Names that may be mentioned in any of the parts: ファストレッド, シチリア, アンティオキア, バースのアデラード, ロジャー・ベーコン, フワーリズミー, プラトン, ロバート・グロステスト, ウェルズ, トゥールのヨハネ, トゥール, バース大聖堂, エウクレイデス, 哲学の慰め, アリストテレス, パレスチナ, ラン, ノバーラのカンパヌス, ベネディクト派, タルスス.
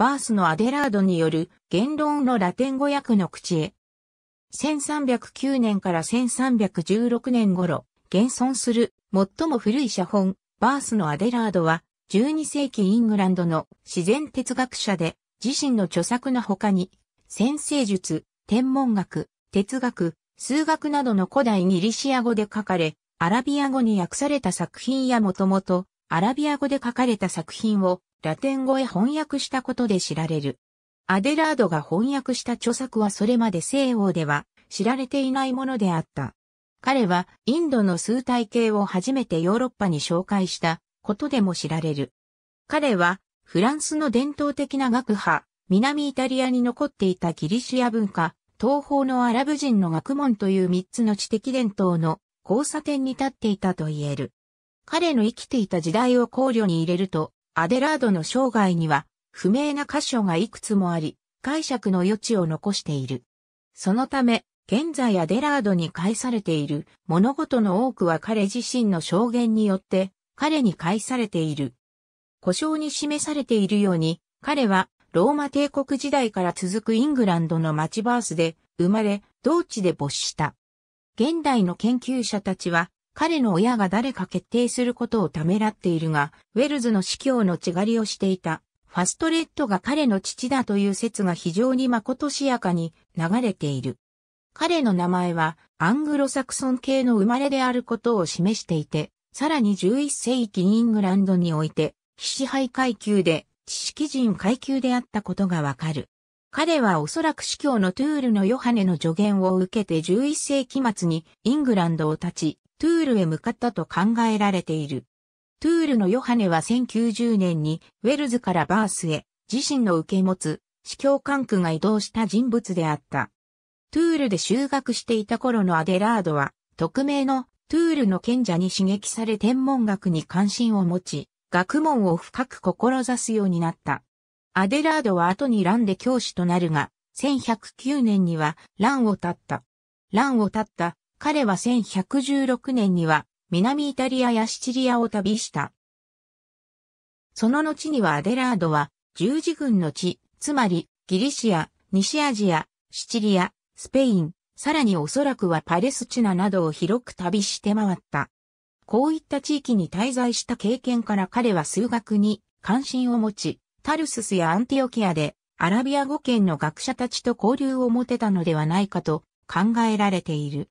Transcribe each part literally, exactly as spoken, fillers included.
バースのアデラードによる言論のラテン語訳の口絵。せんさんびゃくきゅうねんからせんさんびゃくじゅうろくねん頃、現存する最も古い写本、バースのアデラードは、じゅうにせいきイングランドの自然哲学者で、自身の著作の他に、占星術、天文学、哲学、数学などの古代ギリシア語で書かれ、アラビア語に訳された作品やもともと、アラビア語で書かれた作品をラテン語へ翻訳したことで知られる。アデラードが翻訳した著作はそれまで西欧では知られていないものであった。彼はインドの数体系を初めてヨーロッパに紹介したことでも知られる。彼はフランスの伝統的な学派、南イタリアに残っていたギリシア文化、東方のアラブ人の学問という三つの知的伝統の交差点に立っていたと言える。彼の生きていた時代を考慮に入れると、アデラードの生涯には不明な箇所がいくつもあり、解釈の余地を残している。そのため、現在アデラードに返されている物事の多くは彼自身の証言によって彼に返されている。故障に示されているように、彼はローマ帝国時代から続くイングランドの町バースで生まれ、同地で没した。現代の研究者たちは、彼の親が誰か決定することをためらっているが、ウェルズの司教の狆りをしていた、ファストレッドが彼の父だという説が非常にまことしやかに流れている。彼の名前はアングロサクソン系の生まれであることを示していて、さらにじゅういっせいきイングランドにおいて、非支配階級で知識人階級であったことがわかる。彼はおそらく司教のトゥールのヨハネの助言を受けてじゅういっせいきまつにイングランドを立ち、トゥールへ向かったと考えられている。トゥールのヨハネはせんきゅうじゅうねんにウェルズからバースへ自身の受け持つ司教管区が移動した人物であった。トゥールで修学していた頃のアデラードは匿名のトゥールの賢者に刺激され天文学に関心を持ち、学問を深く志すようになった。アデラードは後にランで教師となるが、せんひゃくきゅうねんにはランを立った。ランを立った。彼はせんひゃくじゅうろくねんには南イタリアやシチリアを旅した。その後にはアデラードは十字軍の地、つまりギリシア、西アジア、シチリア、スペイン、さらにおそらくはパレスチナなどを広く旅して回った。こういった地域に滞在した経験から彼は数学に関心を持ち、タルススやアンティオキアでアラビア語圏の学者たちと交流を持てたのではないかと考えられている。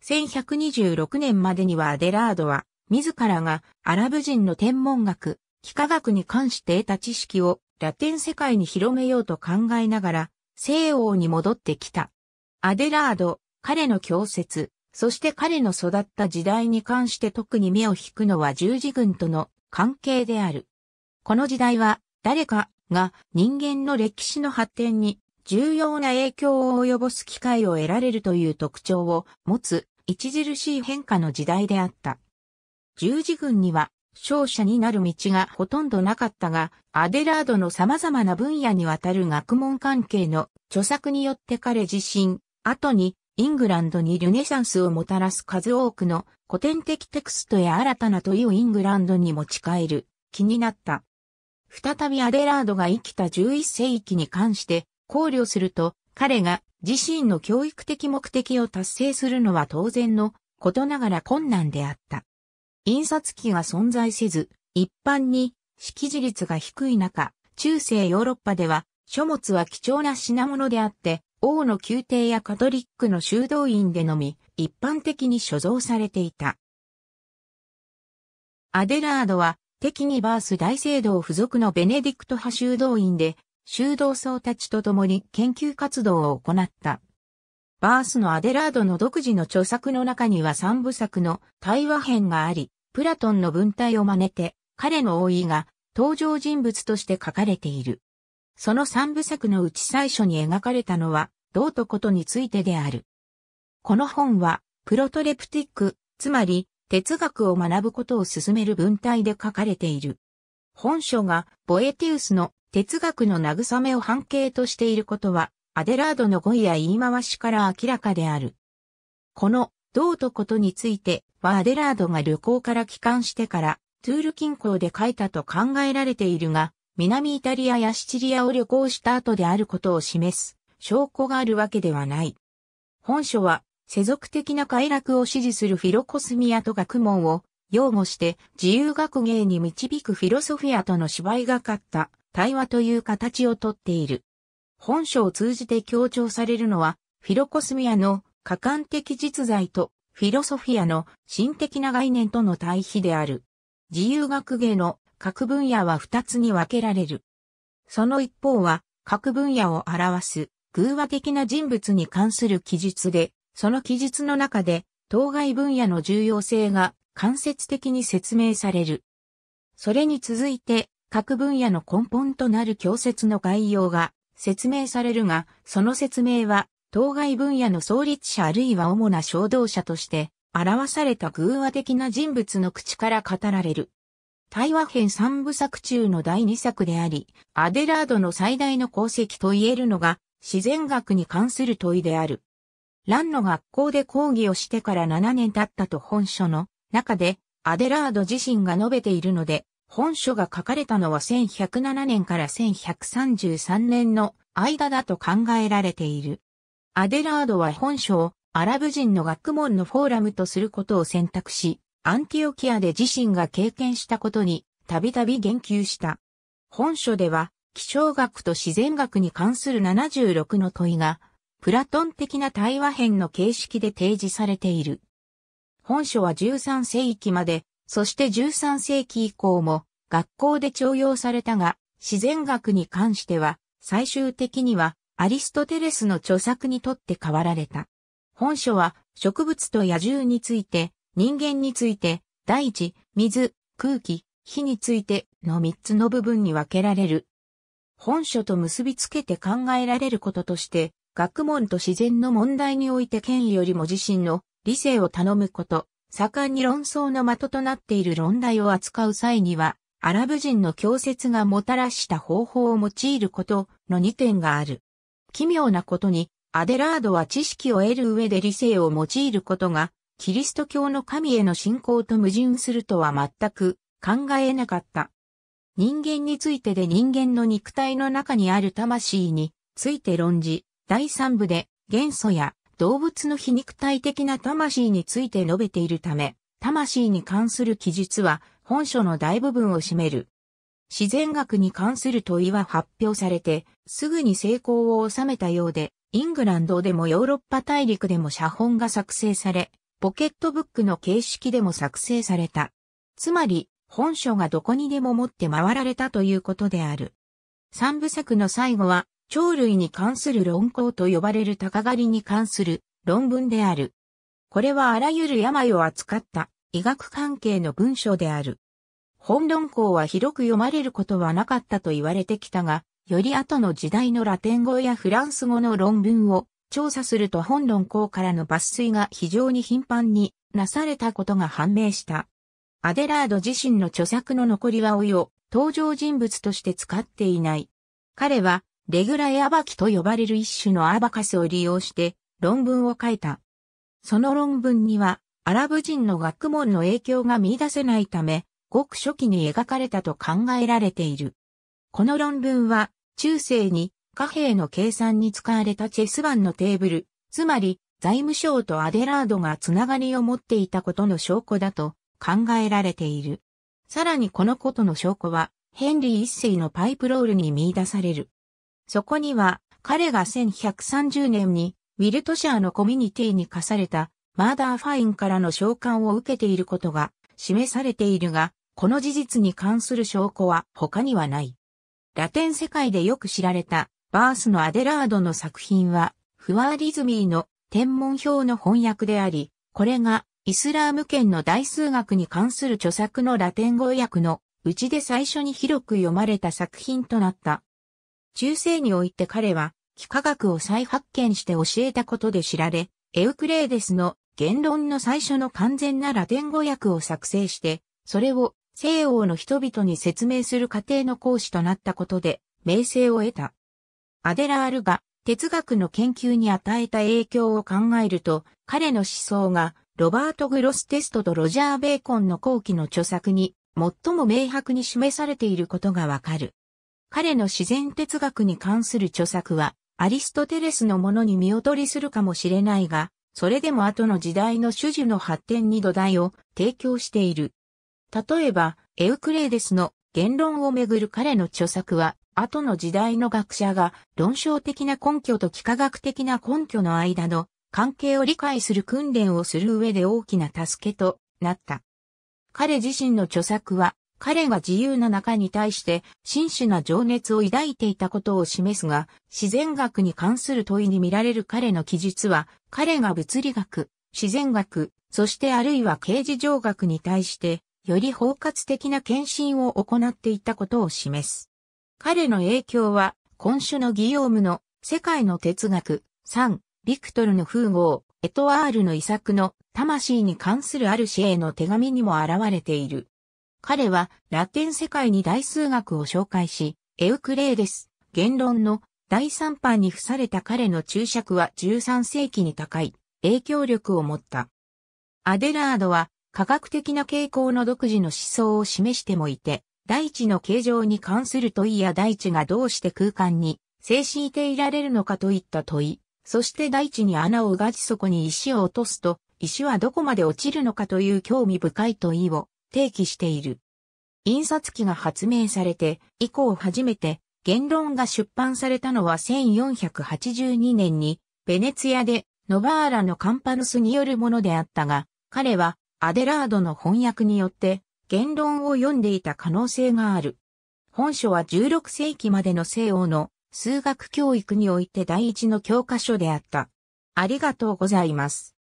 せんひゃくにじゅうろくねんまでにはアデラードは、自らがアラブ人の天文学、幾何学に関して得た知識をラテン世界に広めようと考えながら、西欧に戻ってきた。アデラード、彼の教説、そして彼の育った時代に関して特に目を引くのは十字軍との関係である。この時代は、誰かが人間の歴史の発展に、重要な影響を及ぼす機会を得られるという特徴を持つ著しい変化の時代であった。十字軍には勝者になる道がほとんどなかったが、アデラードの様々な分野にわたる学問関係の著作によって彼自身、後にイングランドにルネサンスをもたらす数多くの古典的テクストや新たな問いをイングランドに持ち帰る気になった。再びアデラードが生きたじゅういっせいきに関して、考慮すると、彼が自身の教育的目的を達成するのは当然のことながら困難であった。印刷機が存在せず、一般に識字率が低い中、中世ヨーロッパでは書物は貴重な品物であって、王の宮廷やカトリックの修道院でのみ、一般的に所蔵されていた。アデラードは、敵にバース大聖堂付属のベネディクト派修道院で、修道僧たちと共に研究活動を行った。バースのアデラードの独自の著作の中には三部作の対話編があり、プラトンの文体を真似て、彼の老いが登場人物として書かれている。その三部作のうち最初に描かれたのは、動とことについてである。この本は、プロトレプティック、つまり哲学を学ぶことを勧める文体で書かれている。本書が、ボエティウスの哲学の慰めを半径としていることは、アデラードの語彙や言い回しから明らかである。この、動とことについてはアデラードが旅行から帰還してから、トゥール近郊で書いたと考えられているが、南イタリアやシチリアを旅行した後であることを示す証拠があるわけではない。本書は世俗的な快楽を支持するフィロコスミアと学問を擁護して自由学芸に導くフィロソフィアとの芝居がかった対話という形をとっている。本書を通じて強調されるのはフィロコスミアの可観的実在とフィロソフィアの心的な概念との対比である。自由学芸の各分野は二つに分けられる。その一方は各分野を表す寓話的な人物に関する記述で、その記述の中で当該分野の重要性が間接的に説明される。それに続いて各分野の根本となる教説の概要が説明されるが、その説明は当該分野の創立者あるいは主な衝動者として表された寓話的な人物の口から語られる。対話編三部作中の第二作であり、アデラードの最大の功績と言えるのが自然学に関する問いである。ランの学校で講義をしてからななねん経ったと本書の中でアデラード自身が述べているので、本書が書かれたのはせんひゃくななねんからせんひゃくさんじゅうさんねんの間だと考えられている。アデラードは本書をアラブ人の学問のフォーラムとすることを選択し、アンティオキアで自身が経験したことにたびたび言及した。本書では気象学と自然学に関するななじゅうろくの問いがプラトン的な対話編の形式で提示されている。本書はじゅうさんせいきまで、そしてじゅうさんせいき以降も学校で重用されたが、自然学に関しては最終的にはアリストテレスの著作にとって代わられた。本書は植物と野獣について、人間について、大地、水、空気、火についてのみっつの部分に分けられる。本書と結びつけて考えられることとして、学問と自然の問題において権威よりも自身の理性を頼むこと、盛んに論争の的となっている論題を扱う際には、アラブ人の教説がもたらした方法を用いることのにてんがある。奇妙なことに、アデラードは知識を得る上で理性を用いることが、キリスト教の神への信仰と矛盾するとは全く考えなかった。人間についてで人間の肉体の中にある魂について論じ、だいさんぶで元素や動物の非肉体的な魂について述べているため、魂に関する記述は本書の大部分を占める。自然学に関する問いは発表されて、すぐに成功を収めたようで、イングランドでもヨーロッパ大陸でも写本が作成され、ポケットブックの形式でも作成された。つまり、本書がどこにでも持って回られたということである。三部作の最後は、鳥類に関する論考と呼ばれる鷹狩りに関する論文である。これはあらゆる病を扱った医学関係の文章である。本論考は広く読まれることはなかったと言われてきたが、より後の時代のラテン語やフランス語の論文を、調査すると本論考からの抜粋が非常に頻繁になされたことが判明した。アデラード自身の著作の残りは老いを登場人物として使っていない。彼はレグラエ・暴きと呼ばれる一種のアバカスを利用して論文を書いた。その論文にはアラブ人の学問の影響が見出せないため、ごく初期に描かれたと考えられている。この論文は中世に貨幣の計算に使われたチェス盤のテーブル、つまり財務省とアデラードがつながりを持っていたことの証拠だと考えられている。さらにこのことの証拠はヘンリーいっせいのパイプロールに見出される。そこには彼がせんひゃくさんじゅうねんにウィルトシャーのコミュニティに課されたマーダーファインからの召喚を受けていることが示されているが、この事実に関する証拠は他にはない。ラテン世界でよく知られたバースのアデラードの作品は、フワーリズミーの天文表の翻訳であり、これがイスラーム圏の大数学に関する著作のラテン語訳のうちで最初に広く読まれた作品となった。中世において彼は、幾何学を再発見して教えたことで知られ、エウクレイデスの言論の最初の完全なラテン語訳を作成して、それを西欧の人々に説明する過程の講師となったことで、名声を得た。アデラードが哲学の研究に与えた影響を考えると、彼の思想がロバート・グロステストとロジャー・ベーコンの後期の著作に最も明白に示されていることがわかる。彼の自然哲学に関する著作は、アリストテレスのものに見劣りするかもしれないが、それでも後の時代の種々の発展に土台を提供している。例えば、エウクレイデスの言論をめぐる彼の著作は、後の時代の学者が論証的な根拠と幾何学的な根拠の間の関係を理解する訓練をする上で大きな助けとなった。彼自身の著作は、彼が自由な中に対して真摯な情熱を抱いていたことを示すが、自然学に関する問いに見られる彼の記述は、彼が物理学、自然学、そしてあるいは形而上学に対して、より包括的な献身を行っていたことを示す。彼の影響は、今週のギヨームの世界の哲学、サン・ビクトルの風貌、エトワールの遺作の魂に関するアルシエへの手紙にも現れている。彼はラテン世界に大数学を紹介し、エウクレイデス、言論のだいさん版に付された彼の注釈はじゅうさんせいきに高い影響力を持った。アデラードは科学的な傾向の独自の思想を示してもいて、大地の形状に関する問いや大地がどうして空間に静止していられるのかといった問い、そして大地に穴をうがちそこに石を落とすと、石はどこまで落ちるのかという興味深い問いを提起している。印刷機が発明されて以降初めて言論が出版されたのはせんよんひゃくはちじゅうにねんにベネツィアでノバーラのカンパヌスによるものであったが、彼はアデラードの翻訳によって言論を読んでいた可能性がある。本書はじゅうろくせいきまでの西欧の数学教育において第一の教科書であった。ありがとうございます。